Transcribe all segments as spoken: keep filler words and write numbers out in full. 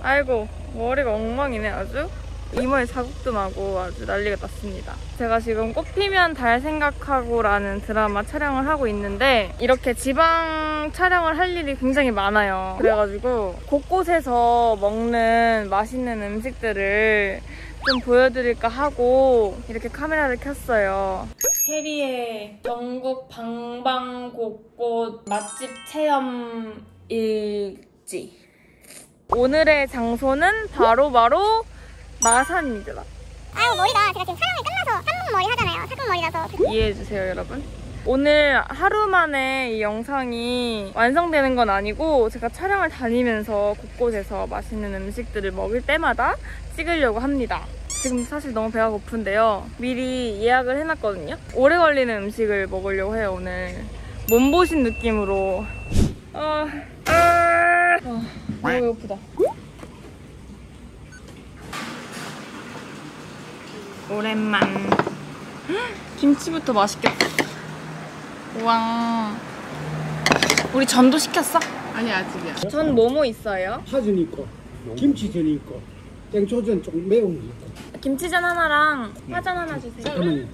아이고, 머리가 엉망이네 아주. 이마에 자국도 나고 아주 난리가 났습니다. 제가 지금 꽃 피면 달 생각하고 라는 드라마 촬영을 하고 있는데 이렇게 지방 촬영을 할 일이 굉장히 많아요. 그래가지고 곳곳에서 먹는 맛있는 음식들을 좀 보여드릴까 하고 이렇게 카메라를 켰어요. 해리의 전국 방방곳곳 맛집 체험 일지. 오늘의 장소는 바로바로 마산입니다. 아유, 머리가 제가 지금 촬영이 끝나서 삼분머리 하잖아요. 삼분머리라서 이해해주세요 여러분. 오늘 하루 만에 이 영상이 완성되는 건 아니고 제가 촬영을 다니면서 곳곳에서 맛있는 음식들을 먹을 때마다 찍으려고 합니다. 지금 사실 너무 배가 고픈데요, 미리 예약을 해놨거든요. 오래 걸리는 음식을 먹으려고 해요. 오늘 몸보신 느낌으로. 아, 아, 너무 배고프다. 오랜만. 김치부터 맛있겠다. 우와. 우리 전도 시켰어? 아니, 아직이야. 전 뭐뭐 있어요? 파전 있고, 김치전 있고, 땡초전 조금 매운 거 있고. 김치전 하나랑 파전 하나 주세요. 잠깐만요.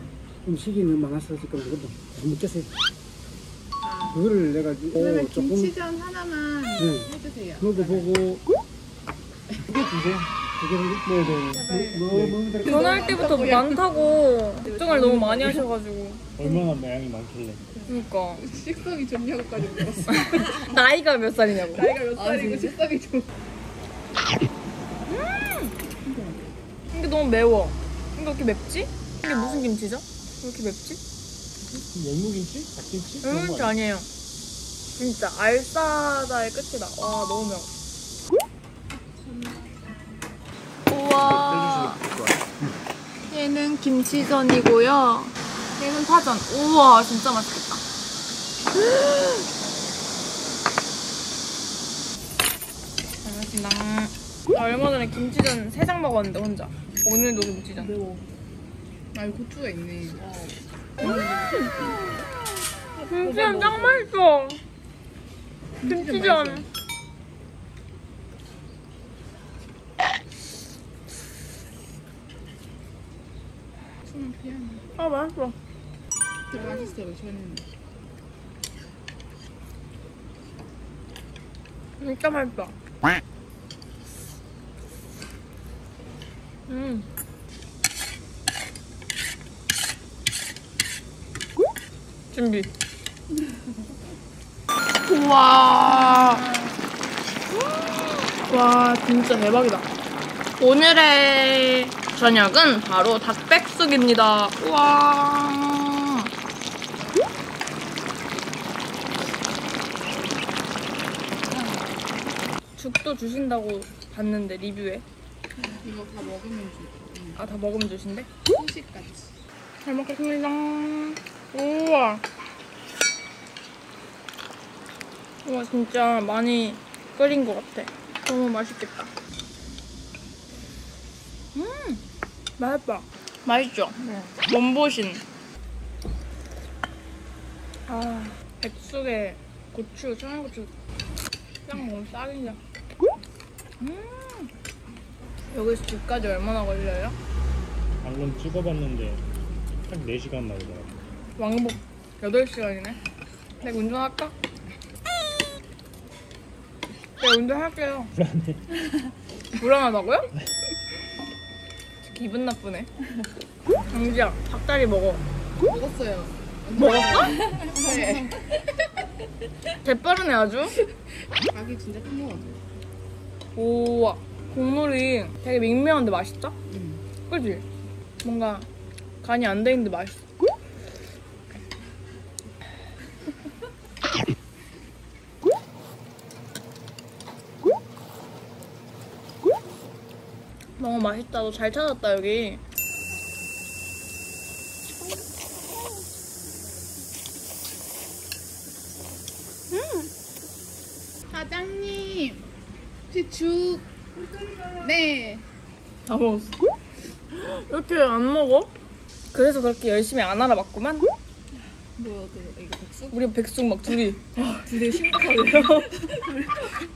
음식이 너무 많아서 지금 이것도 못 먹겠어요. 그거를 내가 오, 조금 김치전 하나만 네. 해주세요. 먹어보고 그게 주세요. 전화할 때부터 많다고 걱정을 너무 많이 하셔가지고. 얼마나 모양이 많길래. 그니까 식성이 좋냐고까지 물었어. 나이가 몇 살이냐고. 나이가 몇 살이고 식성이 좋. 음! 이게 너무 매워. 이게 왜 이렇게 맵지? 이게 무슨 김치죠? 왜 이렇게 맵지? 열무김치? 닭김치? 열무김치 아니에요. 진짜 알싸다의 끝이다. 와, 너무 매워. 우와, 얘는 김치전이고요. 얘는 파전. 우와, 진짜 맛있겠다. 잘 먹겠습니다. 나 얼마 전에 김치전 세 장 먹었는데 혼자. 오늘도 김치전. 매워. 아, 여기 고추가 있네. 김치전 짱 맛있어. 김치전. 아, 맛있어. 되게 맛있어요. 저는 진짜 맛있어. 음. 준비. 우와. 와, 진짜 대박이다. 오늘의 저녁은 바로 닭백숙입니다. 우와. 죽도 주신다고 봤는데, 리뷰에. 이거 다 먹으면 주. 아, 다 먹으면 주신대? 소식까지. 잘 먹겠습니다. 우와. 우와, 진짜 많이 끓인 것 같아. 너무 맛있겠다. 음, 맛있다. 맛있죠? 네. 몸보신. 아, 백숙에 고추, 청양고추 딱 먹으면 싹이냐. 음, 여기서 집까지 얼마나 걸려요? 방금 찍어봤는데 딱 네 시간 나오더라고. 왕복 여덟 시간이네. 내가 운전할까? 내가 운전할게요. 불안해. 불안하다고요? 기분 나쁘네. 영지야, 닭다리 먹어. 먹었어요. 먹었어? 네. 개빠르네 아주. 닭이 진짜 큰 거 같아. 우와, 국물이 되게 밍밍한데 맛있다? 응. 그치? 뭔가 간이 안 돼 있는데 맛있어. 너무 맛있다. 너 잘 찾았다, 여기. 음. 사장님, 혹시 죽? 네. 다 먹었어. 이렇게 안 먹어? 그래서 그렇게 열심히 안 알아봤구만? 뭐야, 그, 이거 백숙? 우리 백숙 막 둘이. 둘이 심각하네요.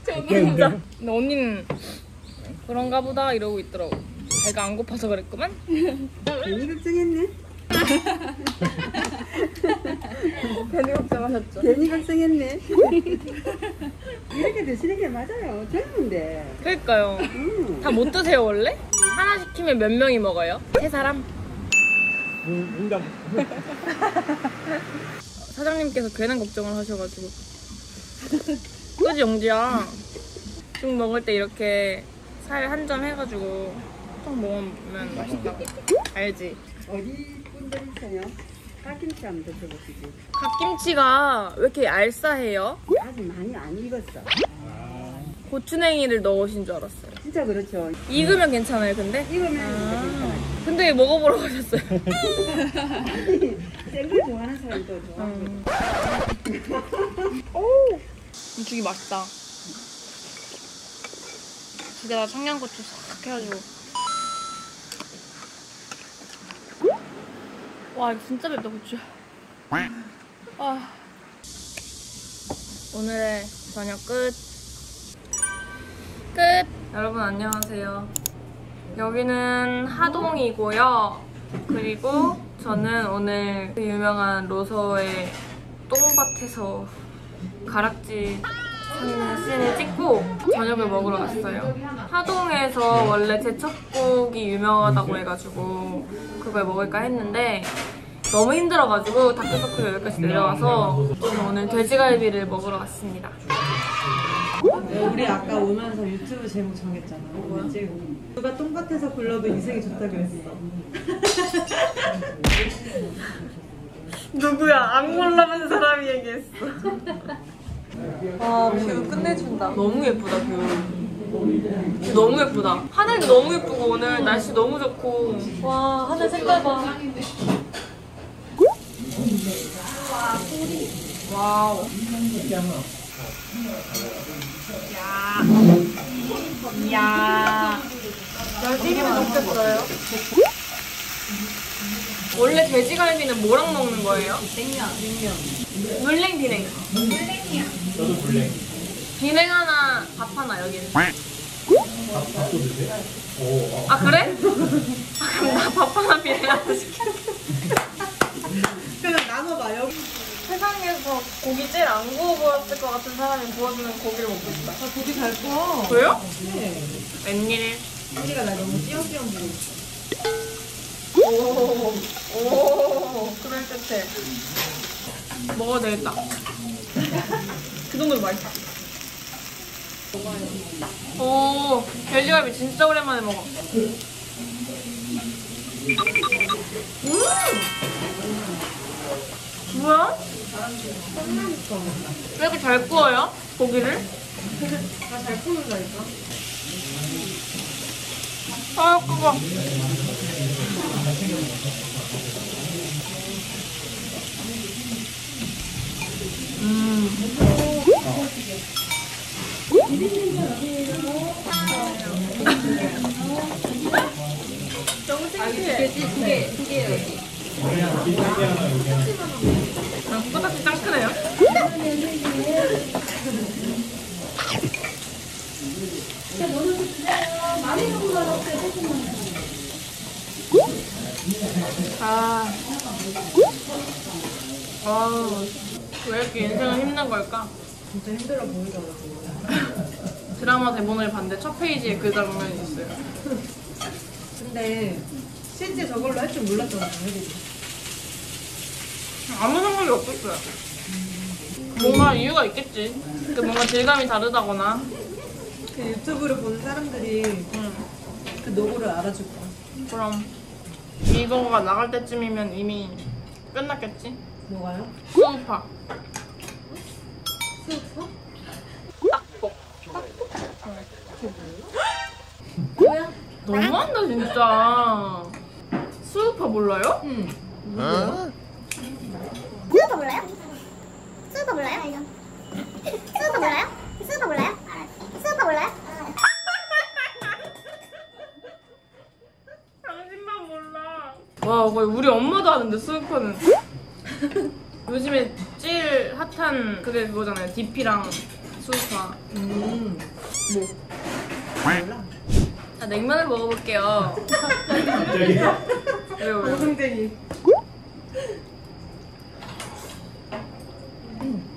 저는. 근데 언니는 그런가 보다 이러고 있더라고. 배가 안 고파서 그랬구만. 괜히 걱정했네. 괜히 걱정하셨죠? 괜히 걱정했네. 이렇게 드시는 게 맞아요. 젊은데. 그러니까요. 음. 다 못 드세요 원래? 하나 시키면 몇 명이 먹어요? 세 사람? 응답. 사장님께서 괜한 걱정을 하셔가지고. 그지 영지야? 죽 먹을 때 이렇게 살 한 점 해가지고 딱 먹으면 맛있다고. 알지? 어디 분들이세요? 갓김치 한번 드셔보시지. 갓김치가 왜 이렇게 알싸해요? 아직 많이 안 익었어. 고추냉이를 넣으신 줄 알았어요. 진짜 그렇죠. 익으면 괜찮아요, 근데? 익으면 아 괜찮아요. 근데 먹어보러 가셨어요. 아니, 생굴 좋아하는 사람도 좋아하고. 오! 이 죽이 맛있다. 진짜 청양고추 싹 해가지고. 와, 이거 진짜 맵다, 고추. 아. 오늘의 저녁 끝. 끝! 여러분 안녕하세요. 여기는 하동이고요. 그리고 저는 오늘 그 유명한 로서의 똥밭에서 가락지 찾는 씬을 찍고 저녁을 먹으러 왔어요. 하동에서 원래 제첩국이 유명하다고 해가지고 그걸 먹을까 했는데 너무 힘들어가지고 다크서클 여기까지 내려와서 오늘 돼지갈비를 먹으러 왔습니다. 우리 아까 오면서 유튜브 제목 정했잖아. 뭐야? 누가 똥밭에서 굴러도 인생이 좋다고 했어. 누구야? 안 골라본 사람이 얘기했어. 와, 뷰 끝내준다. 너무 예쁘다, 뷰. 너무 예쁘다. 하늘도 너무 예쁘고 오늘 날씨 너무 좋고. 와, 하늘 색깔 봐. 와우. 야, 이야. 열심히는 먹겠어요. 원래 돼지갈비는 뭐랑 먹는 거예요? 냉면. 냉면. 물냉 비냉. 물냉이야. 저도 물냉. 비냉 하나, 밥 하나 여기는. 밥, 밥도 드세요? 오. 아 그래? 아, 그럼 나 밥 하나 비냉 하나 시킬게. 그냥 나눠봐요. 세상에서 고기 제일 안 구워 보였을 것 같은 사람이 구워주는 고기를 먹고 싶다. 나 고기 잘 구워. 왜요? 네. 웬일? 언니가 나 너무 띄엄띄엄 구워. 오, 오, 그럴듯해. 먹어도 되겠다. 그 정도로 맛있다. 오, 돼지갈비 진짜 오랜만에 먹어. 음! 뭐야? 왜 이렇게 잘 구워요? 고기를? 나 잘 구운다니까. 아, 그거. 음. 너무 창피해. 두 개, 두 개예요, 여기. 아, 꽃밭이 짱 크네요. 아, 아, 왜 이렇게 인생은 힘든 걸까? 진짜 힘들어 보이더라고. 드라마 대본을 봤는데 첫 페이지에 그 장면이 있어요. 근데 실제 저걸로 할 줄 몰랐잖아요. 아무 상관이 없었어요. 뭔가 이유가 있겠지. 그 뭔가 질감이 다르다거나. 그 유튜브를 보는 사람들이 응. 그 노고를 알아줄 거야. 그럼 이거가 나갈 때쯤이면 이미 끝났겠지? 뭐가요? 수우파. 수우파? 딱복. 딱복? 뭐야? 너무한다 진짜. 수우파 몰라요? 응. 뭐야? 수우파 몰라요? 수우파 몰라요? 수우파 몰라요? 수우파 몰라요? 수우파 몰라요? 당신만 몰라. 와, 거의 우리 엄마도 하는데 수우파는. 요즘에 제일 핫한 그게 그거잖아요. 디피랑 수우파. 음. 뭐? 몰라. 자, 냉면을 먹어볼게요. 갑자기? 왜요? 고등쟁이.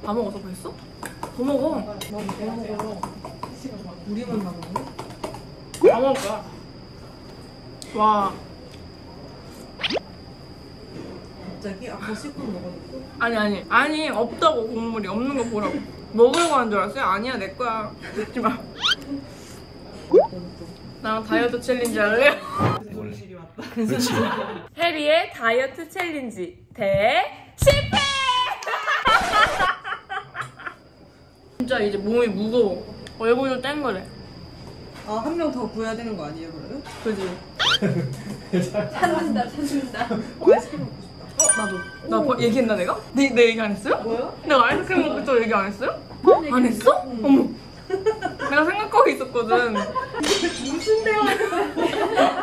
다 먹었어? 벌써? 더 먹어. 너 내가 먹어. 우리만 먹어. 다 먹을 거야. 와. 갑자기? 아까 씹고 먹었는데? 아니 아니 아니 없다고. 국물이 없는 거 보라고. 먹으려고 하는 줄 알았어요? 아니야, 내 거야. 먹지 마. 나랑 다이어트 챌린지 할래요? 근손실이 왔다. 해리의 다이어트 챌린지 대 실패! 진짜 이제 몸이 무거워. 얼굴도 땡거래. 아, 한 명 더 구해야 되는 거 아니에요, 그러면? 그지? 찾는다, 찾는다. 어, 아이스크림 먹고 싶다. 어, 나도. 나 얘기했나, 내가? 내, 내 얘기 안 했어요? 뭐요? 내가 아이스크림 먹고 싶다고 얘기 안 했어요? 안 했어? 응. 어머. 내가 생각하고 있었거든. 무슨 대화야?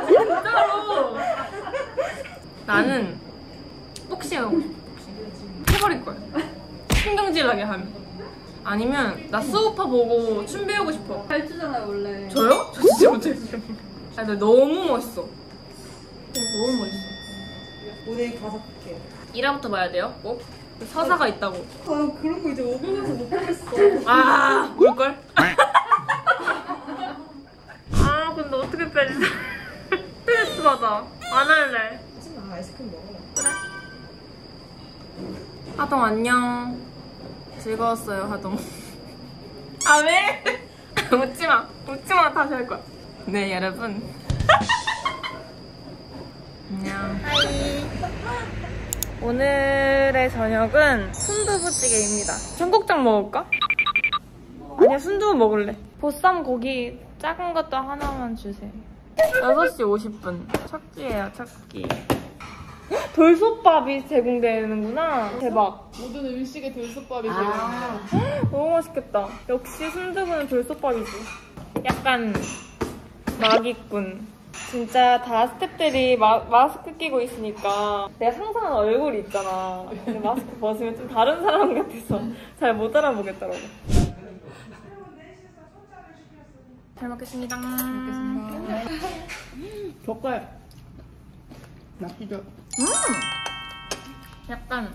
진짜로. 나는 복싱 하고 싶어. 복싱. 해버릴 거야. 신경질나게 하면. 아니면 나 수우파 보고 춤 배우고 싶어. 잘 추잖아요, 원래. 저요? 저 진짜 못해요. 아, 나 너무 멋있어. 너무 멋있어. 오늘 가사 볼게요. 일화부터 봐야 돼요, 꼭. 서사가 있다고. 아, 그런 거 이제 오분에서 못 보겠어. 아, 볼걸? 아, 근데 어떻게 빼지? 스트레스 받아. 안 할래. 하지 마, 아이스크림 먹어. 그래. 하동 안녕. 즐거웠어요, 하동. 아, 왜? 웃지 마. 웃지 마, 다시 할 거야. 네, 여러분. 안녕. 하이. 오늘의 저녁은 순두부찌개입니다. 청국장 먹을까? 아니야, 순두부 먹을래. 보쌈 고기 작은 것도 하나만 주세요. 여섯 시 오십 분. 착지예요, 착지. 돌솥밥이 제공되는구나. 대박. 모든 음식에 돌솥밥이 제공된다. 아 너무 맛있겠다. 역시 순두부는 돌솥밥이지. 약간 마기꾼. 진짜 다 스태프들이 마, 마스크 끼고 있으니까 내가 상상한 얼굴이 있잖아. 근데 마스크 벗으면 좀 다른 사람 같아서 잘 못 알아보겠더라고. 잘 먹겠습니다. 잘 먹겠습니다. 젓갈 맛있죠? 음! 약간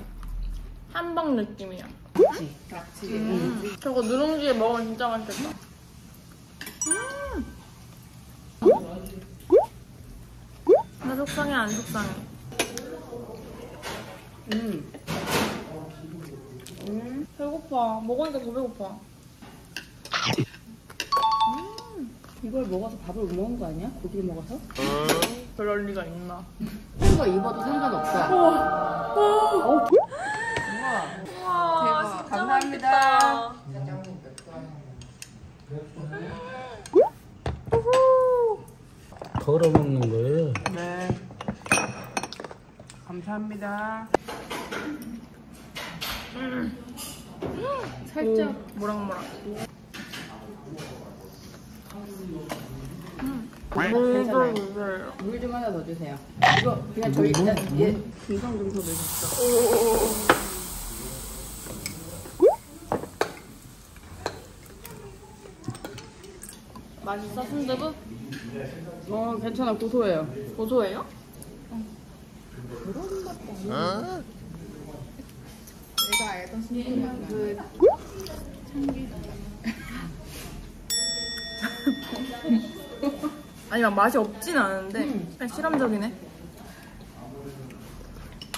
한방 느낌이야. 낙지. 낙지. 음. 음. 저거 누룽지에 먹으면 진짜 맛있겠다. 음! 나 속상해, 안 속상해? 음. 음. 배고파. 먹으니까 더 배고파. 음. 이걸 먹어서 밥을 못 먹은 거 아니야? 고기를 먹어서? 그럴 리가 있나? 큰 거 입어도 상관없어. 우와. 우와. 우와. 대박. 감사합니다. 걸어 먹는 거예요? 네. 감사합니다. 음. 음. 살짝 오. 모락모락. 음. 괜찮아요. 물 좀 하나 더 주세요. 이거 그냥 저희 일단 얘 김성 좀 더 넣으셨어. 맛있어, 순두부? 어, 괜찮아, 고소해요. 고소해요? 응. 그런 맛도 없나? 내가 알던 순두부는 그... 참기름. 아니, 막 맛이 없진 않은데 음. 그냥 실험적이네.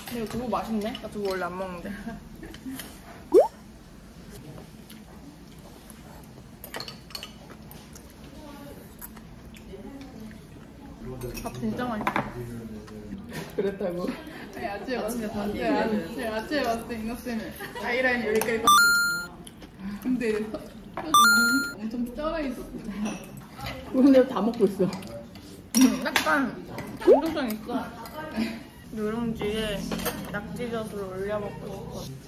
근데 이거 두부 맛있네? 나 두부 원래 안 먹는데. 밥 진짜 맛있어. 그랬다고? 네, 아침에 왔어요. 아침에, 아침에 왔어요, 인어쌤이. 아이라인 여기까지. 근데 엄청 쩔어 있었어. 근데 다 먹고 있어. 약간 중독성 있어. 누룽지에 낙지젓을 올려 먹고 싶어.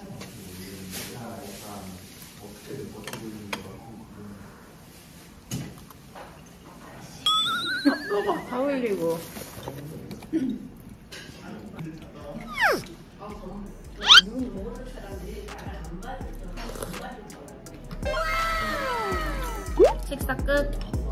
다 흘리고. 식사 끝.